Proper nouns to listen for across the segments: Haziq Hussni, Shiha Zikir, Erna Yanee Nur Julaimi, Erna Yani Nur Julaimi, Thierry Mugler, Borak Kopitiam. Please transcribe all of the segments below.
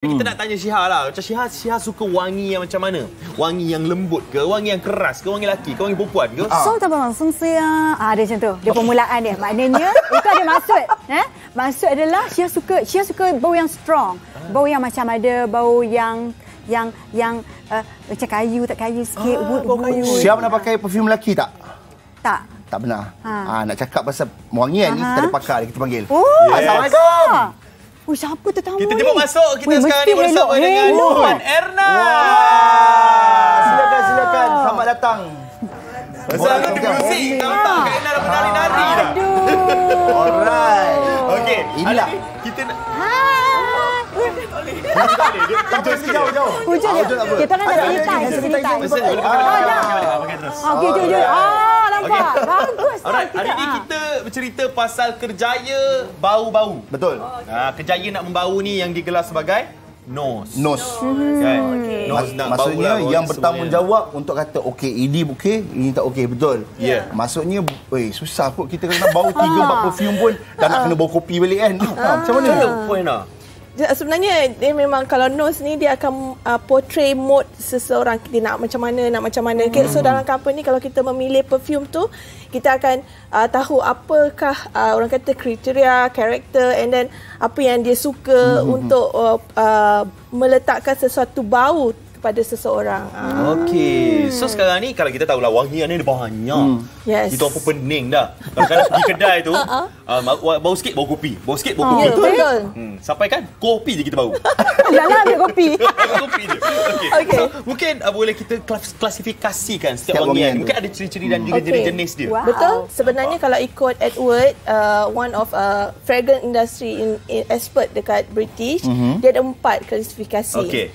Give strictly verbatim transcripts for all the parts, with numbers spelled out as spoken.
Kita nak tanya Shiha lah. Macam Shiha, Shiha suka wangi yang macam mana? Wangi yang lembut ke? Wangi yang keras ke? Wangi lelaki ke? Wangi perempuan ke? So, tabang, sungsea. Ah, dia macam tu. Dia permulaan dia. Maknanya, itu ada maksud. Eh? Maksud adalah Shiha suka Shiha suka bau yang strong. Bau yang macam ada, bau yang... Yang yang uh, macam kayu, tak kayu sikit. Ah, wood, wood, kayu. Shiha pernah pakai perfume lelaki tak? Tak. Tak pernah. Ha. Ha, nak cakap pasal wangi kan, ni kita ada pakar kita panggil. Oh, yes. Assalamualaikum. Oh, siapa tetamu ni? Kita jemput masuk. Kita Wih, sekarang ni bersama hello. dengan hello. Puan Erna. Wow. Silakan, silakan. Selamat datang. Pasal aku ada muzik. Tahu tak, Kak Erna dah menari-nari dah. Aduh. Alright. Okey. Inilah. Kita nak... Jauh-jauh. Hujan dia. Kita kan ada litai. Kita litai. Oh, dah. Okey, jom, jom. Ah, nampak. Bagus. Hari ni kita bercerita pasal kerjaya bau-bau. Betul. Kerjaya nak membau ni yang digelar sebagai nose. Nose. Maksudnya yang bertanggungjawab untuk kata okey, ini okey, ini tak okey. Betul? Ya. Maksudnya, weh, susah kot kita kena bau tiga empat perfume pun dah nak kena bau kopi balik kan. Macam mana point dah? Sebenarnya dia memang kalau nose ni dia akan uh, portray mood seseorang, dia nak macam mana, nak macam mana. Mm. So dalam company kalau kita memilih perfume tu, kita akan uh, tahu apakah uh, orang kata kriteria, karakter and then apa yang dia suka mm. untuk uh, uh, meletakkan sesuatu bau pada seseorang. Okey. So sekarang ni kalau kita tahulah wangian ni ada banyak. Hmm. Yes. Itu apa pening dah. Kadang-kadang pergi kedai tu, uh, bau sikit bau kopi. Bau sikit bau kopi. Oh, betul. Hmm. Sampai kan kopi je kita bau. Jangan ambil kopi. kopi je. Okey. Okay. So, mungkin uh, boleh kita klas klasifikasikan setiap, setiap wangian. Mungkin ada ciri-ciri dan juga okay. jenis dia. Wow. Betul. Sebenarnya kalau ikut Edward, uh, one of uh, fragrance industry in, in expert dekat British, mm-hmm. dia ada empat klasifikasi. Okey.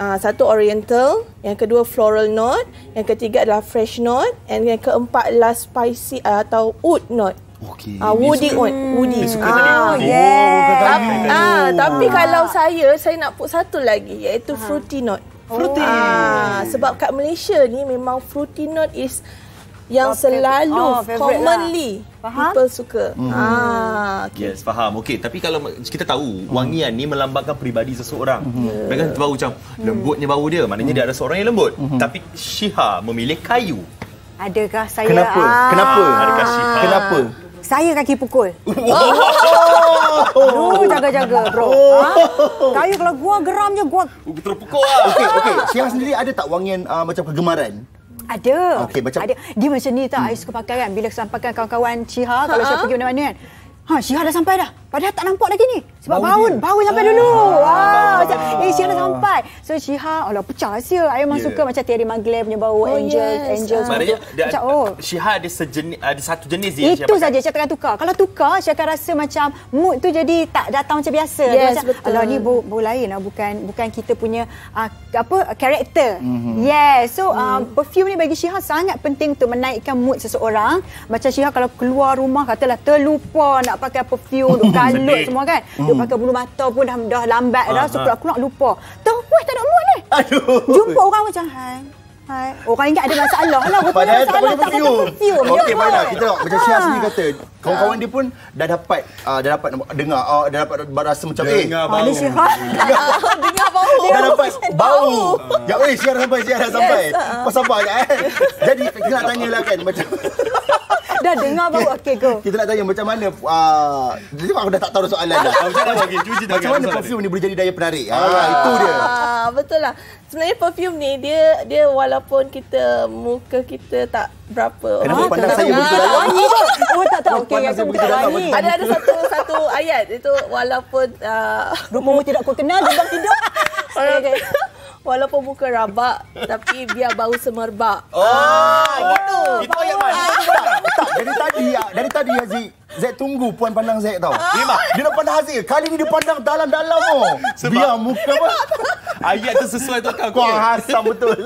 Uh, satu oriental, yang kedua floral note, yang ketiga adalah fresh note and yang keempat adalah spicy uh, atau wood note. Okey. Uh, woody wood, woody. Ah, yes. Ah, tapi kalau saya saya nak put satu lagi iaitu ha. fruity note. Fruity. Ah, sebab kat Malaysia ni memang fruity note is yang oh, selalu oh, commonly lah. people suka. Mm. Ah, okay. Yes, faham. Okey, tapi kalau kita tahu mm. wangian ni melambangkan peribadi seseorang. Mm. Mereka yeah. bau macam lembutnya bau dia, maknanya mm. dia ada seorang yang lembut. Mm -hmm. Tapi Shiha memilih kayu. Adakah saya? Kenapa? Ah. Kenapa? Adakah Shiha? Kenapa? Saya kaki pukul. Oh, jaga-jaga bro. Ha? Kayu kalau gua geramnya gua terpukul ah. Okey, okey. Shiha sendiri ada tak wangian uh, macam kegemaran? Ada. Okay, macam... ada. Dia macam ni tak, saya hmm. suka pakai kan. Bila saya sampaikan kawan-kawan Shiha, ha -ha. kalau saya pergi mana-mana kan. Ha, Shiha dah sampai dah. Padahal tak nampak lagi ni. Sebab baun, baun sampai dulu. Ha, macam eh Shiha dah sampai. So Shiha, alah pecah sia. Saya memang yeah. suka macam Thierry Mugler punya bau, oh, angel, yes. angel. Maknanya, dia, macam, oh. Shiha ada, sejenis, ada satu jenis dia. Itu saja Shiha tengah tukar. Kalau tukar, Shiha akan rasa macam mood tu jadi tak datang macam biasa. Yes, macam, betul. Alah ni bau, bau lain lah. Bukan, bukan kita punya uh, apa karakter. Mm-hmm. Yes. So, um, mm. perfume ni bagi Shiha sangat penting untuk menaikkan mood seseorang. Macam Shiha kalau keluar rumah, katalah terlupa nak pakai perfume, duk kalut semua kan. Duk pakai bulu mata pun dah, dah lambat dah. So, aku nak lupa. Tahu, weh tak nak mood ni. Aduh. Jumpa orang macam, hai, hai. Orang ingat ada masalah lah. Rupanya masalah tak kata perfume. Okey, baiklah. Kita tengok. Macam Shiha sendiri kata, kawan-kawan dia pun dah dapat dah dapat dengar, dah dapat rasa macam, eh, ni Shiha. Dengar bau. Dah dapat bau. Ya, weh, Shiha dah sampai, Shiha dah sampai. Kau sabar je, eh. Jadi, kita nak tanyalah kan macam... Dah dengar baru, okey go. Kita nak tanya macam mana, uh, aku dah tak tahu soalan dah. Macam mana perfume ni boleh jadi daya penarik? Ah, ah, itu dia. Betul lah. Sebenarnya perfume ni, dia dia walaupun kita, muka kita tak berapa. Kenapa pandang tak saya begitu dalam? Oh, tak tahu. Okay, ada ada satu satu ayat, itu walaupun... Uh, rupamu tidak kau kenal, dendam tidak. Okay, okay. Walaupun muka rabak, tapi biar bau semerbak. Oh, ah, gitu. Itu ayat mana? Dari tadi, dari tadi Haziq, Zek tunggu puan pandang Zek tau. Dia nak pandang Haziq. Kali ni dia pandang dalam-dalam. Biar muka apa? ayat tu sesuai tu kau. Kurang hasam betul.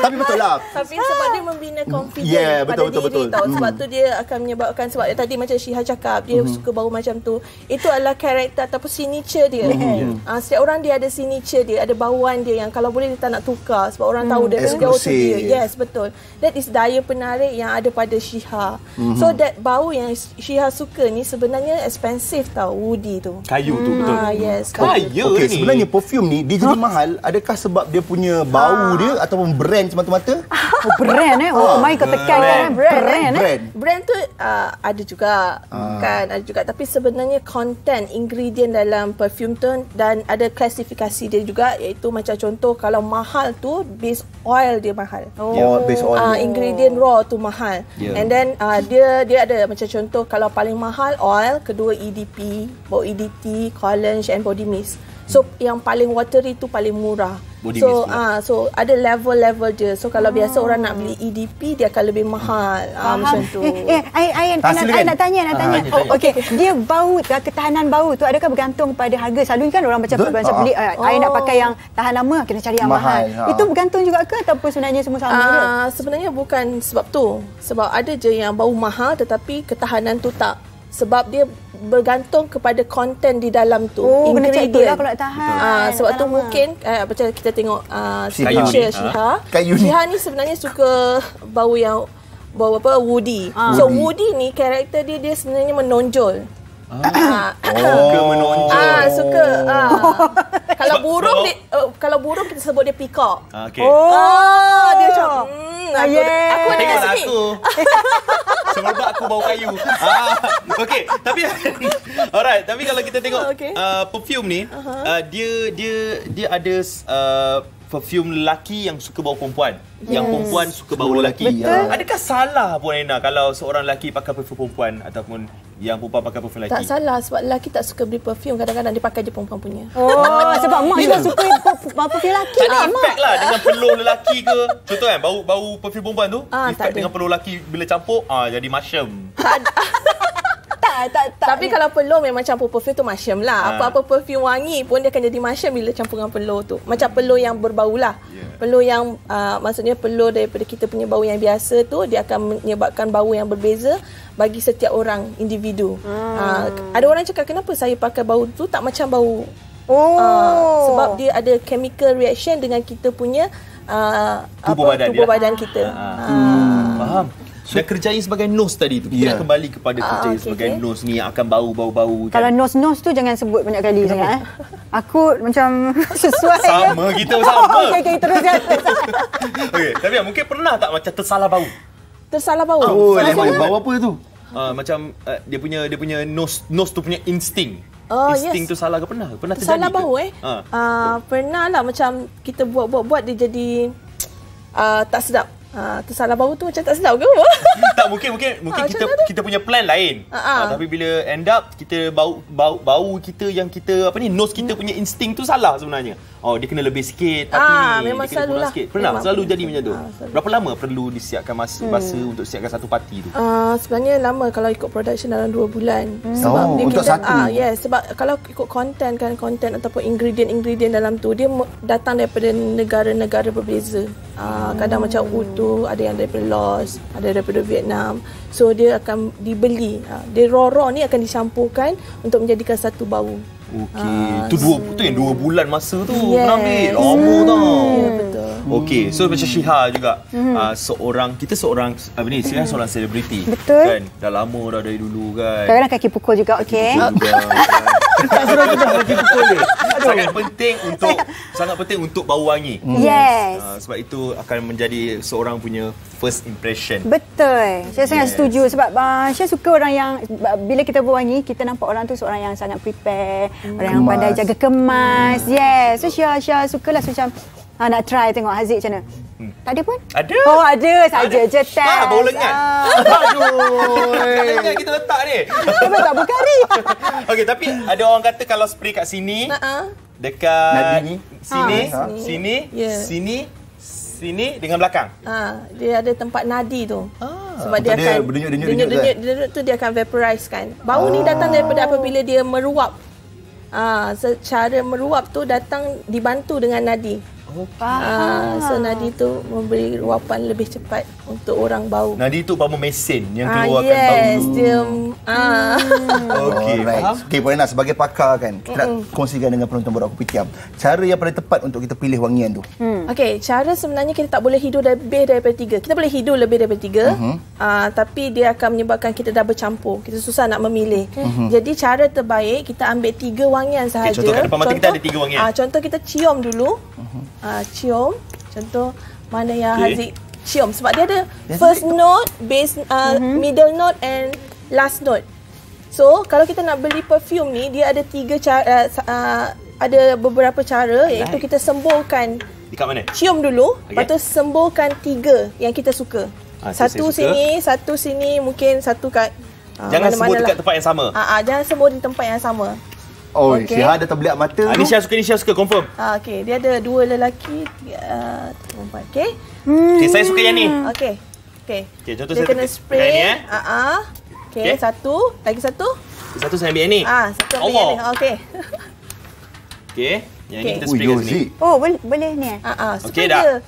Tapi betul lah. Tapi sebab dia membina confidence yeah, betul, pada betul, diri betul. Tahu. Sebab mm. tu dia akan menyebabkan, sebab dia tadi macam Shiha cakap, dia mm. suka bau macam tu. Itu adalah karakter ataupun signature dia. Mm. Kan? Yeah. Uh, setiap orang dia ada signature dia, ada bauan dia yang kalau boleh dia tak nak tukar. Sebab orang mm. tahu dia jauh tu dia. Yes, betul. That is daya penarik yang ada pada Shiha. Mm-hmm. So that bau yang Shiha suka ni sebenarnya expensive tau, woody tu. Kayu tu betul. Ha, yes, kayu. Kayu okay, ni. Sebenarnya perfume ni dia jadi huh? mahal, adakah sebab dia punya bau ha. dia ataupun brand semata-mata? Oh, brand eh. Oh, mai kau tekankan brand. Brand, brand, eh? brand. brand tu uh, ada juga ha. kan, ada juga, tapi sebenarnya content ingredient dalam perfume tu dan ada klasifikasi dia juga, iaitu macam contoh kalau mahal tu base oil dia mahal. Oh, yeah, base oil. Uh, ingredient raw tu mahal. Yeah. And then uh, dia dia ada macam contoh kalau paling mahal oil, kedua E D P, bau E D T, collange and body mist. So yang paling watery tu paling murah. Body so ah uh, so ada level-level dia. So kalau hmm. biasa orang nak beli E D P dia akan lebih mahal. Ah macam tu. Eh ai ai nak tanya nak tanya. Ah, oh, okey, dia bau, ketahanan bau tu adakah bergantung pada harga? Selalunya kan orang macam macam ah. beli ai oh. nak pakai yang tahan lama kena cari yang mahal. mahal. Ha. Itu bergantung juga ke ataupun sebenarnya semua sama ah, dia? Sebenarnya bukan sebab tu. Sebab ada je yang bau mahal tetapi ketahanan tu tak. Sebab dia bergantung kepada konten di dalam tu. Oh, ingredient dia lah kalau nak tahan. Uh, sebab tu mungkin uh, macam kita tengok uh, Shiha. Shiha. Shiha ni sebenarnya suka bau yang bau apa woody. Ah. So woody ni karakter dia dia sebenarnya menonjol. Ah. Oh. Suka menonjol. Ah, suka. Ah. Kalau burung dia, uh, kalau burung kita sebut dia peacock. Ah, okay. Oh, ah, dia macam mm, aku, yeah. aku ada kat sini. Sebab aku bau kayu. Ah, okey, tapi alright, tapi kalau kita tengok okay. uh, perfume ni, uh-huh. uh, dia dia dia ada uh, perfume lelaki yang suka bau perempuan. Yes. Yang perempuan suka bau lelaki. Ya. Adakah salah Puan Erna kalau seorang lelaki pakai perfume perempuan ataupun yang perempuan pakai perfume lelaki? Tak salah sebab lelaki tak suka beli perfume, kadang-kadang dia pakai je perempuan punya. Oh, sebab mak juga suka perfume lelaki. Tak ada ah, impact mak. lah dengan peluh lelaki ke. Contoh kan bau bau perfume perempuan tu, ah, impact dengan peluh lelaki bila campur ah jadi macam. Tak, tak, tak. Tapi kalau peluh memang campur perfume tu macam lah. Apa-apa perfume wangi pun dia akan jadi macam bila campur dengan peluh tu. Macam peluh yang berbau lah. Yeah. Peluh yang, uh, maksudnya peluh daripada kita punya bau yang biasa tu, dia akan menyebabkan bau yang berbeza bagi setiap orang, individu. Hmm. Uh, ada orang cakap, kenapa saya pakai bau tu tak macam bau? Oh. Uh, sebab dia ada chemical reaction dengan kita punya uh, tubuh, apa, badan, tubuh badan kita. Ah. Ah. Hmm. Faham? So, dan kerjanya sebagai nose tadi tu. Kita yeah. kembali kepada kerjanya ah, okay, sebagai okay. nose ni yang akan bau-bau-bau kan. Kalau nose-nose tu jangan sebut banyak kali sangat eh. Aku macam sesuai. Sama ya. kita sama. Oh, okey okay, terus terus. Okey, tapi mungkin pernah tak macam tersalah bau? Tersalah bau. Oh, memang bau apa tu? Uh, macam uh, dia punya dia punya nose nose tu punya insting. Oh, insting yes. tu salah ke pernah? Pernah terjadi. Salah bau eh. Ah, uh, pernah lah macam kita buat-buat-buat dia jadi uh, tak sedap. Ha, tersalah bau tu macam tak sedap ke? Tak, mungkin mungkin mungkin ha, kita kita punya plan lain. Ha, ha. Ha, tapi bila end up kita bau bau bau kita yang kita apa ni nose kita punya insting tu salah sebenarnya. Oh, dia kena lebih sikit tapi ha, ni memang dia kena kurang sikit. Pernah memang selalu jadi macam tu. Ha, berapa lama perlu disiapkan masa hmm. masa untuk siapkan satu parti tu? Uh, sebenarnya lama kalau ikut production dalam dua bulan. Hmm. Sebab oh, untuk kita, satu. Ah, yes, sebab kalau ikut konten kan konten ataupun ingredient-ingredient dalam tu dia datang daripada negara-negara berbeza. Uh, kadang hmm. macam utuh ada yang daripada Laos, ada daripada Vietnam. So dia akan dibeli. Dia raw-raw ni akan dicampurkan untuk menjadikan satu bau. Okey. Ah, tu dua so... tu yang dua bulan masa tu. Yes. Ambil lama hmm. tau. Ya, betul. Okey, so macam Shiha juga. Hmm. Uh, seorang kita seorang apa ni? Seorang seorang selebriti. Betul. Kan? Dah lama dah dari dulu kan. Kadang-kadang kaki pukul juga, okey. Tak suruh kita kaki pukul dia. Sangat penting untuk sangat penting untuk bau wangi. Yes. Uh, sebab itu akan menjadi seorang punya first impression. Betul. Saya yes. sangat setuju sebab uh, saya suka orang yang bila kita berwangi kita nampak orang tu seorang yang sangat prepare, hmm. orang yang pandai jaga kemas. Hmm. Yes. So saya saya sukalah so, macam ha, nak try tengok Haziq macam mana. Hmm. Tak ada pun? Ada. Oh, ada saja je test. Ah, bau lengan. Ah. Aduh. Lengan kita letak ni. Memang tak berkari. Okey, tapi ada orang kata kalau spray kat sini, uh-uh. dekat sini, sini, ha, sini, sini, yeah. sini, sini dengan belakang. Ha, dia ada tempat nadi tu. Ha. Sebab dia, dia akan denyut-denyut tu dia akan vaporize kan. Bau oh. ni datang daripada apabila dia meruap. Ah, secara meruap tu datang dibantu dengan nadi. Oh, ah, so nadi tu memberi ruapan lebih cepat untuk orang bau. Nadi tu apa mesin yang keluarkan ah, yes, bau. Dia, ah. Okey, faham. Okey, boleh nak sebagai pakar kan. Kita nak mm -mm. kongsikan dengan penonton Borak Kopitiam cara yang paling tepat untuk kita pilih wangian tu. Hmm. Okey, cara sebenarnya kita tak boleh hidu lebih daripada tiga. Kita boleh hidu lebih daripada tiga. Uh -huh. ah, tapi dia akan menyebabkan kita dah bercampur. Kita susah nak memilih. Uh -huh. Jadi cara terbaik kita ambil tiga wangian sahaja. Okay, contoh kat depan mata kita ada tiga wangian. Ah, contoh kita cium dulu. Uh -huh. Uh, cium, contoh mana yang okay. Haziq cium sebab dia ada first note, base, uh, mm-hmm. middle note and last note. So kalau kita nak beli perfume ni dia ada tiga cara, uh, ada beberapa cara iaitu kita semburkan. Dekat mana? Cium dulu, okay. Lepas tu semburkan tiga yang kita suka. Ha, satu sini, suka. satu sini, mungkin satu kat uh, jangan sembur dekat lah. tempat yang sama. Uh, uh, jangan sembur di tempat yang sama. Oh, okay. Shiha ada terbelit mata. Ah, ni Shiha suka, ni Shiha suka, confirm. Ah, okey. Dia ada dua lelaki, tiga perempuan. Okey. Hmm. Okey, saya suka yang ni. Okey. Okey. Okey, contoh dia saya kena spray. Ni, eh? Ah, ah. Okey, okay. satu, lagi satu. Satu saya ambil yang ni. Ah, satu ambil yang ni. Okey. Okey, yang okay. ni kita spray kat sini. Oh, boleh boleh ni eh? Ah, ah. Okey dah.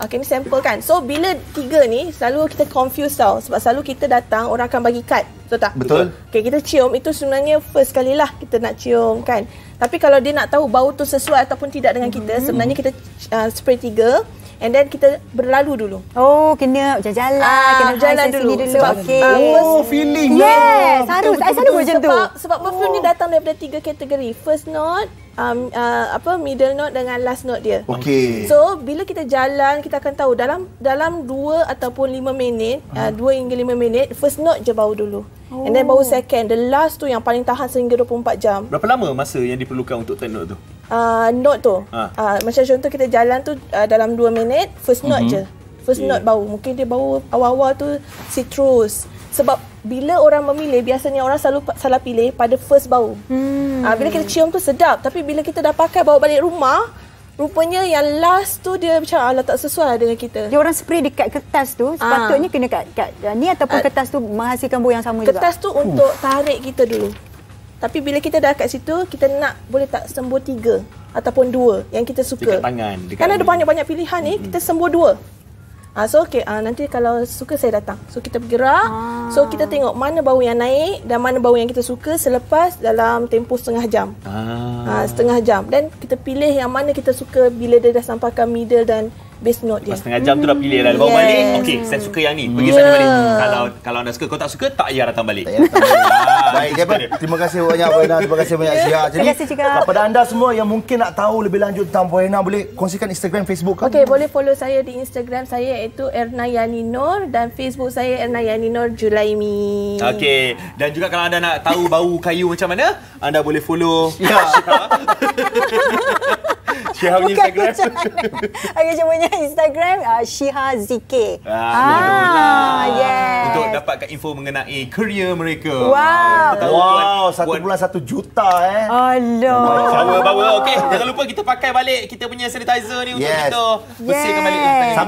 Okey, ni sampel kan. So, bila tiga ni, selalu kita confuse tau. Sebab selalu kita datang, orang akan bagi kad. Betul tak? Betul. Okey, kita cium. Itu sebenarnya first kali lah kita nak cium kan. Tapi kalau dia nak tahu bau tu sesuai ataupun tidak dengan kita, mm-hmm. sebenarnya kita uh, spray tiga. And then kita berlalu dulu. Oh, kena jalan-jalan. Ah, kena jalan dulu. dulu. Sebab, okay. Oh, feeling. Yes, harus. Saya selalu macam tu. Sebab perfume ni datang daripada tiga kategori. First note, um, uh, apa middle note dengan last note dia. Okay. So, bila kita jalan, kita akan tahu dalam dalam dua ataupun lima minit, dua uh, hingga lima minit, first note je bau dulu. Oh. And then bau second. The last tu yang paling tahan sehingga dua puluh empat jam. Berapa lama masa yang diperlukan untuk turn note tu? Uh, note tu, ha. uh, macam contoh kita jalan tu uh, dalam dua minit, first note mm-hmm. je. First yeah. note bau, mungkin dia bau awal-awal tu citrus. Sebab bila orang memilih, biasanya orang selalu salah pilih pada first bau. hmm. uh, Bila kita cium tu sedap, tapi bila kita dah pakai bawa balik rumah, rupanya yang last tu dia macam alah tak sesuai dengan kita. Dia orang spray dekat kertas tu, sepatutnya ha. kena kat, kat ni ataupun uh, kertas tu menghasilkan bau yang sama kertas juga. Kertas tu untuk uh. tarik kita dulu. Tapi bila kita dah kat situ, kita nak boleh tak sembur tiga ataupun dua yang kita suka. Dekat tangan. Dekat Karena ada banyak-banyak pilihan ni, kita sembur dua. Ha, so, okay, ha, nanti kalau suka saya datang. So, kita bergerak. Ah. So, kita tengok mana bau yang naik dan mana bau yang kita suka selepas dalam tempoh setengah jam. Ah. Ha, setengah jam. Dan kita pilih yang mana kita suka bila dia dah sampaikan middle dan base note dia. Lepas setengah jam hmm. tu dah pilih dah. Dia bawa yeah. balik. Okey, saya suka yang ni. Pergi yeah. sana balik. Kalau kalau anda suka, kau tak suka, tak payah datang balik. Tak datang balik. ah, Baik, Khabar. Terima kasih banyak, Erna. Terima kasih banyak, Shiha. Jadi, terima kasih juga. Kepada anda semua yang mungkin nak tahu lebih lanjut tentang Erna, boleh kongsikan Instagram, Facebook kan? Okey, boleh follow saya di Instagram saya iaitu Erna Yani Nur dan Facebook saya Erna Yani Nur Julaimi. Okey, dan juga kalau anda nak tahu bau kayu macam mana, anda boleh follow Shiha. Shiha punya Instagram. Okey, cuma punya Instagram uh, Shiha Zikir. Ah, ah yes. Untuk dapatkan info mengenai kerja mereka. Wow. Wow, wow. Satu bulan satu juta eh. Alah. Bawa-bawa. Okey, jangan lupa kita pakai balik kita punya sanitizer ni yes. untuk kita bersihkan yes. balik.